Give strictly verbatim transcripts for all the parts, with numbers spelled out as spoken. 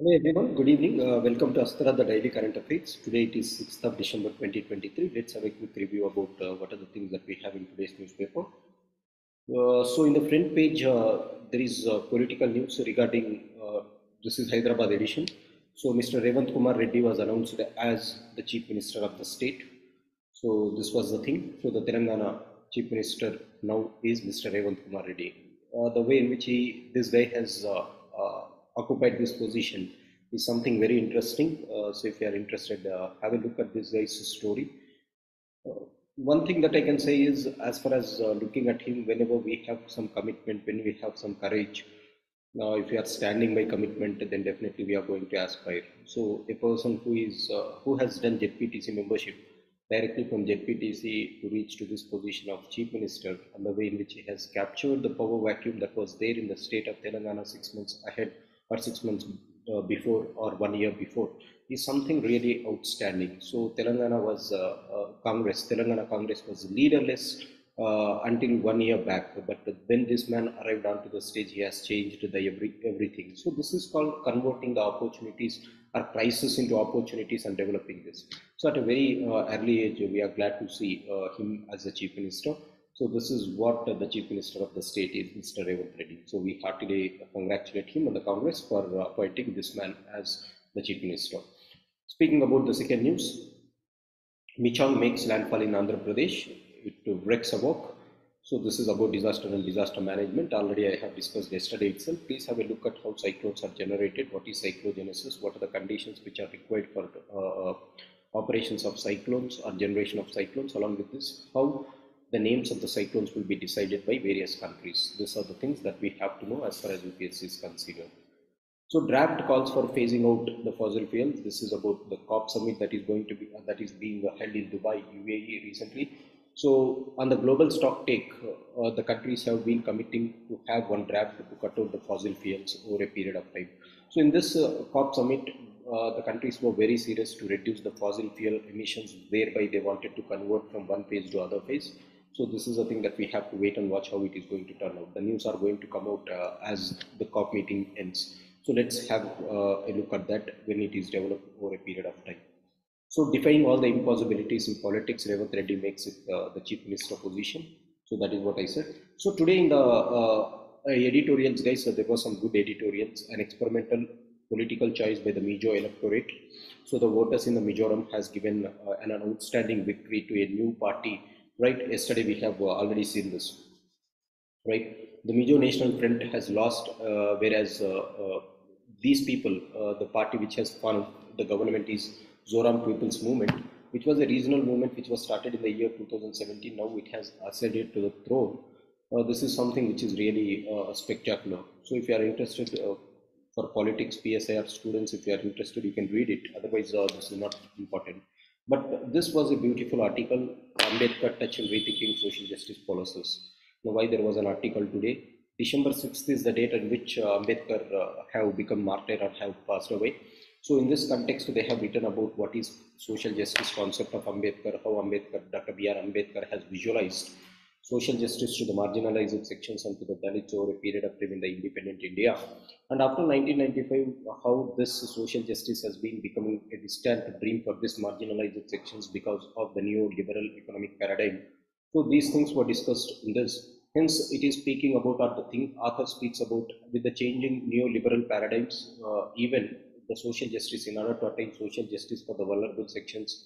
Hello everyone, good evening. Uh, welcome to Astra, the Daily Current Affairs. Today it is sixth of December twenty twenty-three. Let's have a quick review about uh, what are the things that we have in today's newspaper. Uh, so in the front page, uh, there is uh, political news regarding, uh, this is Hyderabad edition. So Mister Revanth Kumar Reddy was announced as the Chief Minister of the state. So this was the thing. So the Telangana Chief Minister now is Mister Revanth Kumar Reddy. Uh, the way in which he, this guy has uh, uh, occupied this position is something very interesting. Uh, so if you are interested, uh, have a look at this guy's story. Uh, one thing that I can say is, as far as uh, looking at him, whenever we have some commitment, when we have some courage, now if you are standing by commitment, then definitely we are going to aspire. So a person who is uh, who has done Z P T C membership, directly from Z P T C to reach to this position of Chief Minister, and the way in which he has captured the power vacuum that was there in the state of Telangana six months ahead or six months uh, before or one year before is something really outstanding. So Telangana was, uh, uh, Congress, Telangana Congress was leaderless uh, until one year back, but when this man arrived onto the stage, he has changed the every, everything. So this is called converting the opportunities or crisis into opportunities and developing this. So at a very uh, early age, we are glad to see uh, him as the Chief Minister. So this is what uh, the Chief Minister of the state is, Mister Revanth Reddy. So we heartily congratulate him and the Congress for uh, appointing this man as the Chief Minister. Speaking about the second news, Michong makes landfall in Andhra Pradesh. It wrecks a walk. So this is about disaster and disaster management. Already I have discussed yesterday itself. Please have a look at how cyclones are generated. What is cyclogenesis? What are the conditions which are required for uh, operations of cyclones or generation of cyclones? Along with this, how the names of the cyclones will be decided by various countries. These are the things that we have to know as far as U P S C is considered. So draft calls for phasing out the fossil fuels. This is about the COP summit that is going to be uh, that is being held in Dubai, U A E recently. So on the global stock take, uh, the countries have been committing to have one draft to cut out the fossil fuels over a period of time. So in this uh, COP summit, Uh, the countries were very serious to reduce the fossil fuel emissions, whereby they wanted to convert from one phase to other phase. So this is a thing that we have to wait and watch how it is going to turn out. The news are going to come out uh, as the COP meeting ends. So let's have uh, a look at that when it is developed over a period of time. So defying all the impossibilities in politics, Revanth Reddy makes it uh, the Chief Minister position. So that is what I said. So today in the uh, editorials, guys, so there were some good editorials. An experimental political choice by the Mizo electorate. So the voters in the Mizoram has given uh, an outstanding victory to a new party, right? Yesterday we have uh, already seen this, right? The Mizo National Front has lost, uh, whereas uh, uh, these people, uh, the party which has formed the government is Zoram People's Movement, which was a regional movement which was started in the year two thousand seventeen. Now it has ascended to the throne. Uh, this is something which is really uh, spectacular. So if you are interested, uh, for politics, P S I R students, if you are interested, you can read it. Otherwise, uh, this is not important. But this was a beautiful article, Ambedkar touch and rethinking social justice policies. Now, why there was an article today? December sixth is the date at which uh, Ambedkar uh, have become martyr or have passed away. So in this context, they have written about what is social justice concept of Ambedkar, how Ambedkar, Doctor B R Ambedkar has visualized social justice to the marginalized sections and to the Dalits over a period of time in the independent India. And after nineteen ninety-five, how this social justice has been becoming a distant dream for these marginalized sections because of the neoliberal economic paradigm. So these things were discussed in this. Hence, it is speaking about, or the thing Arthur speaks about, with the changing neoliberal paradigms, uh, even the social justice, in order to attain social justice for the vulnerable sections,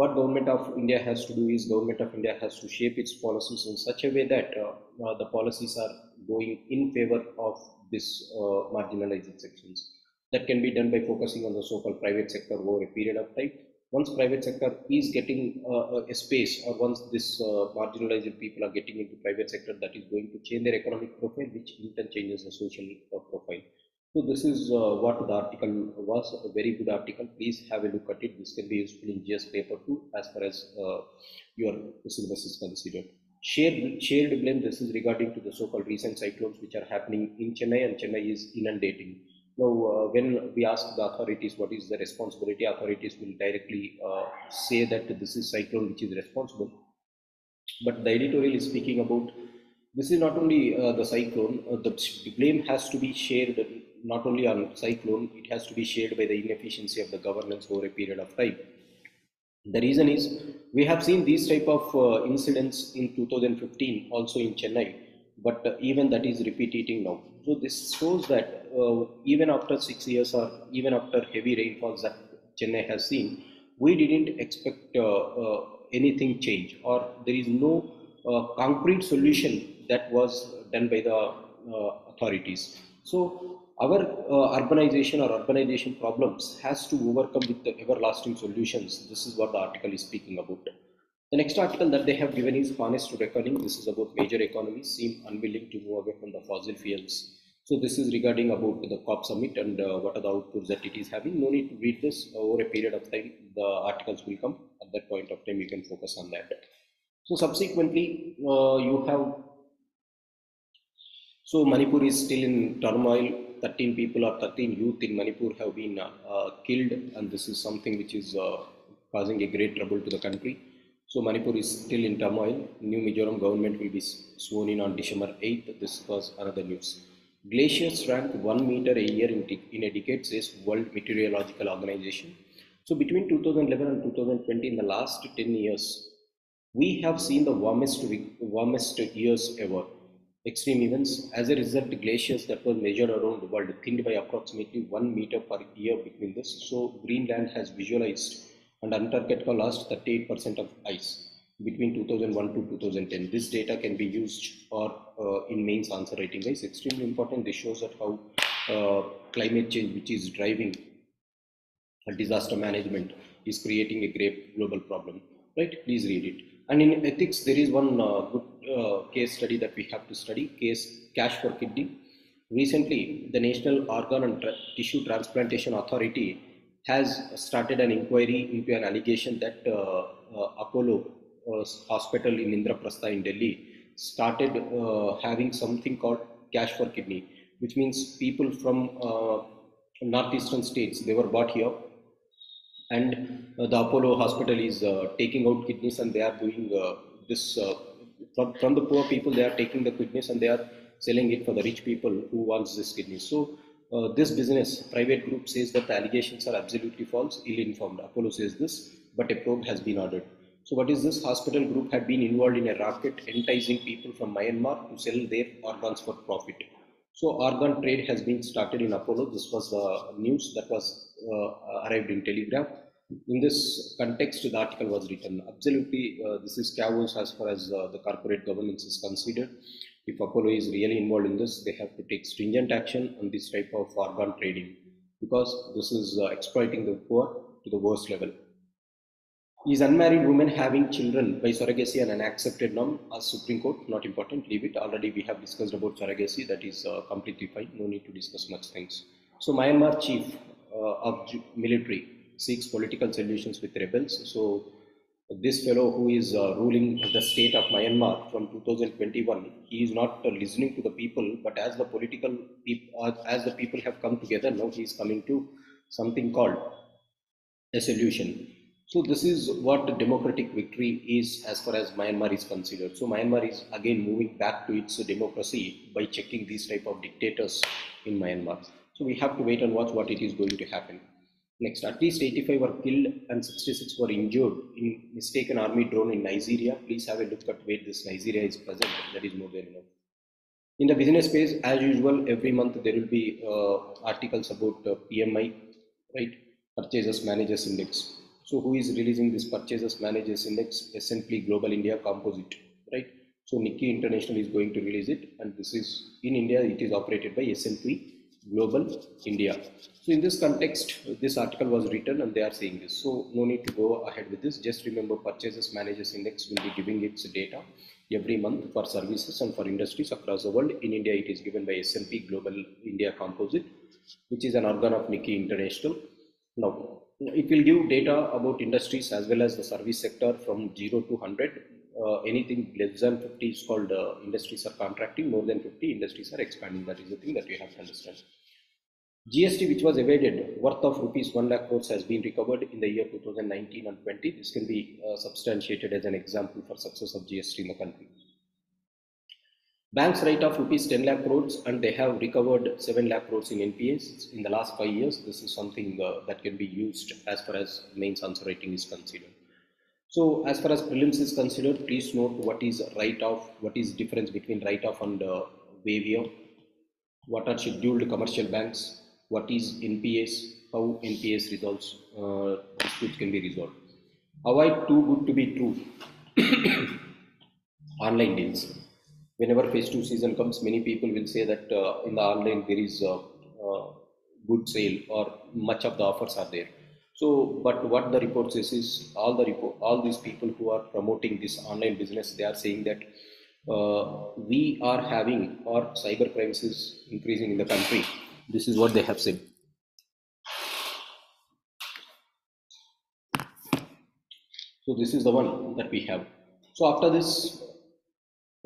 what government of India has to do is government of India has to shape its policies in such a way that uh, uh, the policies are going in favor of this uh, marginalized sections. That can be done by focusing on the so-called private sector over a period of time. Once private sector is getting uh, a space, or once this uh, marginalized people are getting into private sector, that is going to change their economic profile, which in turn changes the social profile. So this is uh, what the article was, a very good article. Please have a look at it. This can be useful in G S paper too, as far as uh, your syllabus is considered. Shared, shared blame, this is regarding to the so-called recent cyclones which are happening in Chennai, and Chennai is inundating. Now, uh, when we ask the authorities what is the responsibility, authorities will directly uh, say that this is cyclone which is responsible. But the editorial is speaking about, this is not only uh, the cyclone, uh, the blame has to be shared not only on cyclone, it has to be shared by the inefficiency of the governance over a period of time. The reason is we have seen these type of uh, incidents in two thousand fifteen also in Chennai, but uh, even that is repeating now. So this shows that uh, even after six years or even after heavy rainfalls that Chennai has seen, we didn't expect uh, uh, anything change, or there is no uh, concrete solution that was done by the uh, authorities. So our uh, urbanization or urbanization problems has to overcome with the everlasting solutions. This is what the article is speaking about. The next article that they have given is Honest to Reckoning. This is about major economies seem unwilling to move away from the fossil fuels. So this is regarding about the COP summit and uh, what are the outputs that it is having. No need to read this. Over a period of time, the articles will come. At that point of time, you can focus on that. So subsequently, uh, you have, so Manipur is still in turmoil. thirteen people or thirteen youth in Manipur have been uh, uh, killed, and this is something which is uh, causing a great trouble to the country. So Manipur is still in turmoil. New Mizoram government will be sworn in on December eighth. This was another news. Glaciers shrank one meter a year in, in a decade, says World Meteorological Organization. So between two thousand eleven and two thousand twenty, in the last ten years, we have seen the warmest, warmest years ever. Extreme events. As a result, glaciers that were measured around the world thinned by approximately one meter per year between this. So Greenland has visualized, and Antarctica lost thirty-eight percent of ice between two thousand one to two thousand ten. This data can be used or uh, in mains answer writing. It's extremely important. This shows that how uh, climate change, which is driving disaster management, is creating a great global problem. Right? Please read it. And in ethics, there is one uh, good uh, case study that we have to study, case Cash for Kidney. Recently, the National Organ and Tra Tissue Transplantation Authority has started an inquiry into an allegation that uh, uh, Apollo uh, Hospital in Indraprastha in Delhi started uh, having something called Cash for Kidney, which means people from uh, northeastern states, they were brought here. And uh, the Apollo hospital is uh, taking out kidneys, and they are doing uh, this uh, from, from the poor people. They are taking the kidneys and they are selling it for the rich people who wants this kidney. So uh, this business private group says that the allegations are absolutely false, ill-informed. Apollo says this, but a probe has been ordered. So what is this? Hospital group had been involved in a racket enticing people from Myanmar to sell their organs for profit. So organ trade has been started in Apollo. This was the news that was uh, arrived in Telegram. In this context, the article was written. Absolutely, uh, this is chaos as far as uh, the corporate governance is considered. If Apollo is really involved in this, they have to take stringent action on this type of organ trading, because this is uh, exploiting the poor to the worst level. Is unmarried women having children by surrogacy and an accepted norm as Supreme Court? Not important, leave it. Already we have discussed about surrogacy, that is uh, completely fine, no need to discuss much things. So Myanmar chief uh, of military seeks political solutions with rebels. So this fellow who is uh, ruling the state of Myanmar from two thousand twenty-one, he is not uh, listening to the people, but as the political people, uh, as the people have come together, now he is coming to something called a solution. So this is what the democratic victory is as far as Myanmar is considered. So Myanmar is again moving back to its democracy by checking these type of dictators in Myanmar. So we have to wait and watch what it is going to happen. Next, at least eighty-five were killed and sixty-six were injured in mistaken army drone in Nigeria. Please have a look at where this Nigeria is present. That is more than enough. In the business space, as usual, every month there will be uh, articles about uh, P M I, right? Purchasers Managers Index. So who is releasing this Purchasers Managers Index? S and P Global India Composite, right? So Nikkei International is going to release it, and this is in India. It is operated by S and P Global India. So in this context, this article was written, and they are saying this. So no need to go ahead with this. Just remember, Purchasers Managers Index will be giving its data every month for services and for industries across the world. In India, it is given by S and P Global India Composite, which is an organ of Nikkei International. Now, it will give data about industries as well as the service sector from zero to one hundred. Uh, anything less than fifty is called uh, industries are contracting, more than fifty industries are expanding. That is the thing that we have to understand. G S T, which was evaded, worth of rupees one lakh crores has been recovered in the year two thousand nineteen and twenty. This can be uh, substantiated as an example for success of G S T in the country. Banks write off rupees ten lakh crores and they have recovered seven lakh crores in N P As in the last five years. This is something uh, that can be used as far as mains answer writing is considered. So as far as prelims is considered, please note what is write-off, what is difference between write-off and uh, waiver, what are scheduled commercial banks, what is N P As, how N P As resolves, uh, disputes can be resolved. Avoid too good to be true online deals. Whenever phase two season comes, many people will say that uh, in the online there is a, a good sale or much of the offers are there. So, but what the report says is all the report, all these people who are promoting this online business, they are saying that uh, we are having or cyber crimes is increasing in the country. This is what they have said. So this is the one that we have. So after this,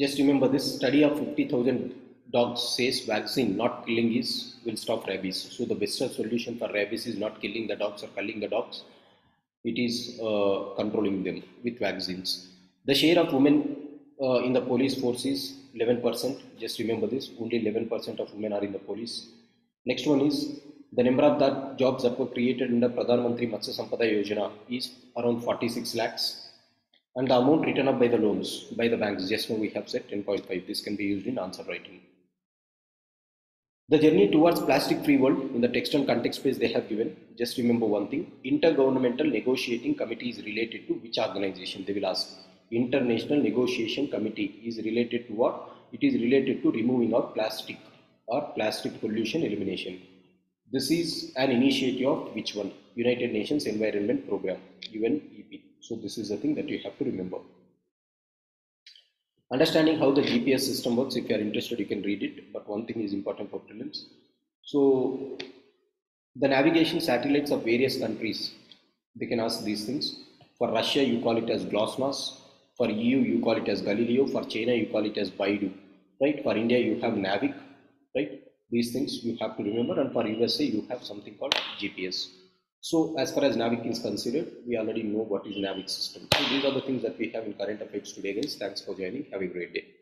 just remember this study of fifty thousand dogs says vaccine not killing is will stop rabies. So the best solution for rabies is not killing the dogs or culling the dogs. It is uh, controlling them with vaccines. The share of women uh, in the police force is eleven percent. Just remember this, only eleven percent of women are in the police. Next one is the number of that jobs that were created under Pradhan Mantri Matsya Sampada Yojana is around forty-six lakhs. And the amount written up by the loans, by the banks, just now we have said ten point five. This can be used in answer writing. The journey towards plastic-free world in the text and context space they have given. Just remember one thing, Intergovernmental Negotiating Committee is related to which organization? They will ask. International Negotiation Committee is related to what? It is related to removing of plastic or plastic pollution elimination. This is an initiative of which one? United Nations Environment Program, U N E P. So this is the thing that you have to remember. Understanding how the G P S system works, if you are interested, you can read it. But one thing is important for prelims. So the navigation satellites of various countries, they can ask these things. For Russia, you call it as GLONASS. For E U, you call it as Galileo. For China, you call it as Baidu. Right? For India, you have NAVIC. Right? These things you have to remember. And for U S A, you have something called G P S. So as far as NAVIC is considered, we already know what is NAVIC system. So these are the things that we have in current affairs today, guys. Thanks for joining. Have a great day.